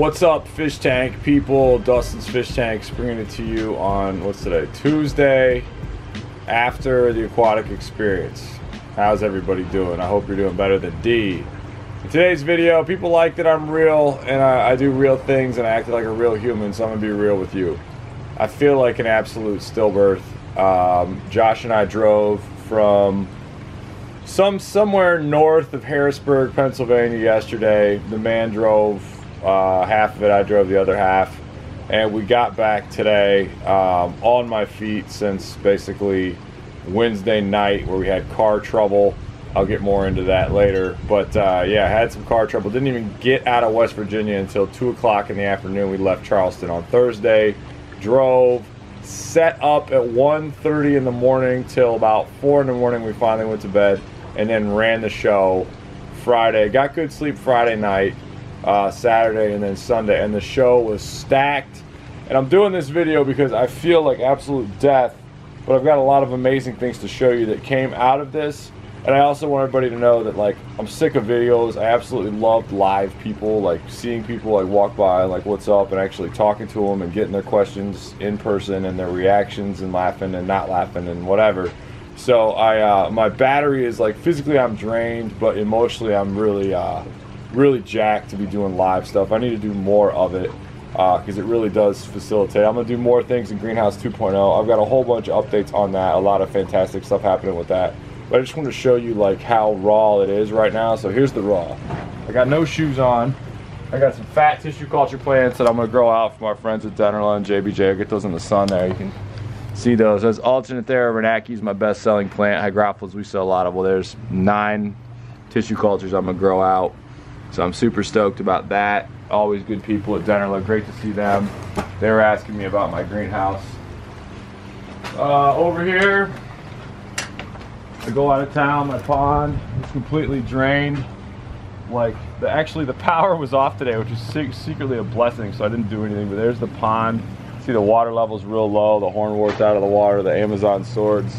What's up, fish tank people? Dustin's Fish Tanks bringing it to you on, what's today, Tuesday, after the Aquatic Experience. How's everybody doing? I hope you're doing better than D. In today's video, people like that I'm real, and I do real things, and I act like a real human, so I'm going to be real with you. I feel like an absolute stillbirth. Josh and I drove from somewhere north of Harrisburg, Pennsylvania yesterday. The man drove half of it, I drove the other half, and we got back today on my feet since basically Wednesday night where we had car trouble. I'll get more into that later, but yeah, I had some car trouble. Didn't even get out of West Virginia until 2 o'clock in the afternoon. We left Charleston on Thursday, drove, set up at 1:30 in the morning till about 4 in the morning. We finally went to bed and then ran the show Friday. Got good sleep Friday night, Saturday, and then Sunday. And the show was stacked. And I'm doing this video because I feel like absolute death, but I've got a lot of amazing things to show you that came out of this. And I also want everybody to know that, like, I'm sick of videos. I absolutely loved live people, like seeing people like walk by, like, what's up, and actually talking to them and getting their questions in person and their reactions and laughing and not laughing and whatever. So I, my battery is, like, physically I'm drained, but emotionally I'm really, really jacked to be doing live stuff. I need to do more of it because it really does facilitate. I'm gonna do more things in Greenhouse 2.0. I've got a whole bunch of updates on that. A lot of fantastic stuff happening with that. But I just want to show you, like, how raw it is right now. So here's the raw. I got no shoes on. I got some fat tissue culture plants that I'm going to grow out for my friends at Dennerle and JBJ. I get those in the sun there. You can see those. That's Alternanthera reineckii is my best-selling plant. Hygrophila, we sell a lot of. Well, there's 9 tissue cultures I'm going to grow out. So I'm super stoked about that. Always good people at Dennerle. Great to see them. They were asking me about my greenhouse. Over here, I go out of town. My pond is completely drained. Like, actually the power was off today, which is secretly a blessing, so I didn't do anything. But there's the pond. See, the water level's real low. The hornwort's out of the water. The Amazon swords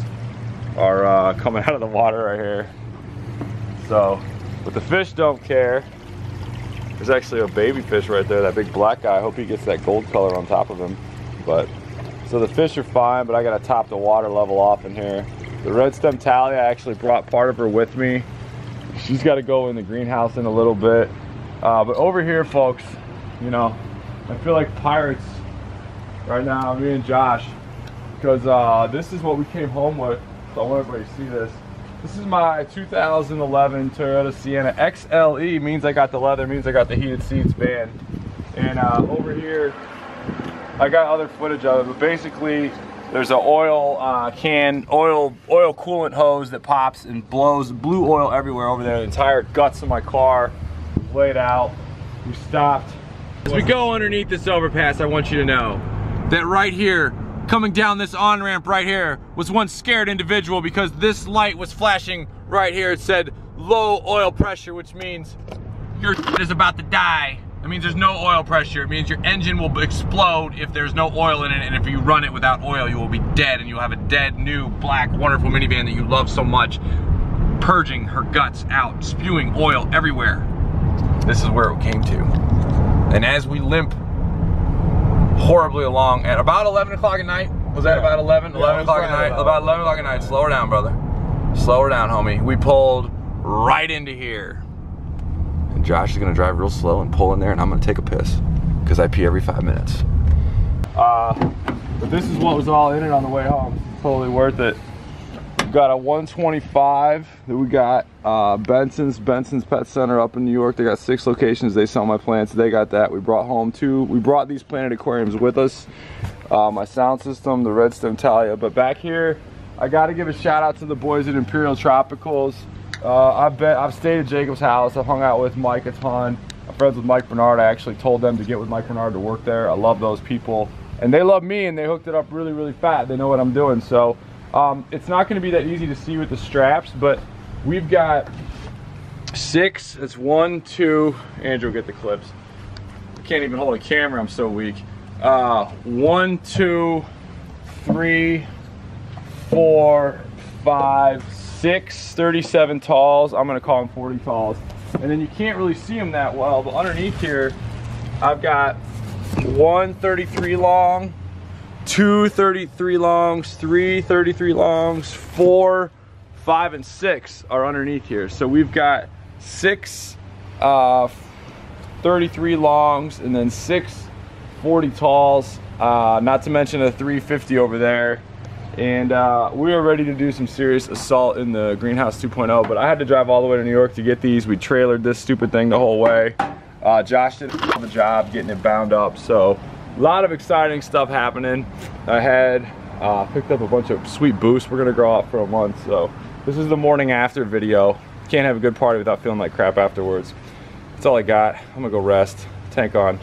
are coming out of the water right here. So, but the fish don't care. There's actually a baby fish right there, that big black guy. I hope he gets that gold color on top of him. But so the fish are fine, but I gotta top the water level off in here. The red stem thalia, I actually brought part of her with me. She's got to go in the greenhouse in a little bit. But over here, folks, you know, I feel like pirates right now, me and Josh, because this is what we came home with. So I want everybody to see this. This is my 2011 Toyota Sienna XLE. Means I got the leather, means I got the heated seats, man. And over here, I got other footage of it, but basically, there's an oil can, oil coolant hose that pops and blows blue oil everywhere over there. The entire guts of my car laid out. We stopped. As we go underneath this overpass, I want you to know that right here, coming down this on-ramp right here, was one scared individual because this light was flashing right here. It said low oil pressure, which means your shit is about to die. That means there's no oil pressure. It means your engine will explode if there's no oil in it, and if you run it without oil, you will be dead, and you'll have a dead, new, black, wonderful minivan that you love so much, purging her guts out, spewing oil everywhere. This is where it came to. And as we limp horribly along at about 11 o'clock at night, was that about 11? Yeah, 11 o'clock at night? About 11 o'clock at night. Slow her down, brother. Slow her down, homie. We pulled right into here. Josh is gonna drive real slow and pull in there, and I'm gonna take a piss because I pee every 5 minutes. But this is what was all in it on the way home. Totally worth it. We've got a 125 that we got. Benson's Pet Center up in New York. They got 6 locations. They sell my plants. They got that. We brought home 2. We brought these planted aquariums with us. My sound system, the red stem thalia. But back here, I gotta give a shout out to the boys at Imperial Tropicals. I've stayed at Jacob's house. I've hung out with Mike a ton. I'm friends with Mike Bernard. I actually told them to get with Mike Bernard to work there. I love those people. And they love me, and they hooked it up really, really fat. They know what I'm doing. So it's not going to be that easy to see with the straps, but we've got 6. It's 1, 2. Andrew, get the clips. I can't even hold a camera. I'm so weak. 1, 2, 3, 4, 5, 6 37 talls. I'm gonna call them 40 talls, and then you can't really see them that well, but underneath here I've got 1 33 long, 2 33 longs, 3 33 longs, 4, 5 and 6 are underneath here. So we've got 6 33 longs and then 6 40 talls, not to mention a 350 over there. And we are ready to do some serious assault in the Greenhouse 2.0, but I had to drive all the way to New York to get these. We trailered this stupid thing the whole way. Josh did the job getting it bound up, so a lot of exciting stuff happening. I had picked up a bunch of sweet boosts. We're gonna grow out for a month, so this is the morning after video. Can't have a good party without feeling like crap afterwards. That's all I got. I'm gonna go rest. Tank on.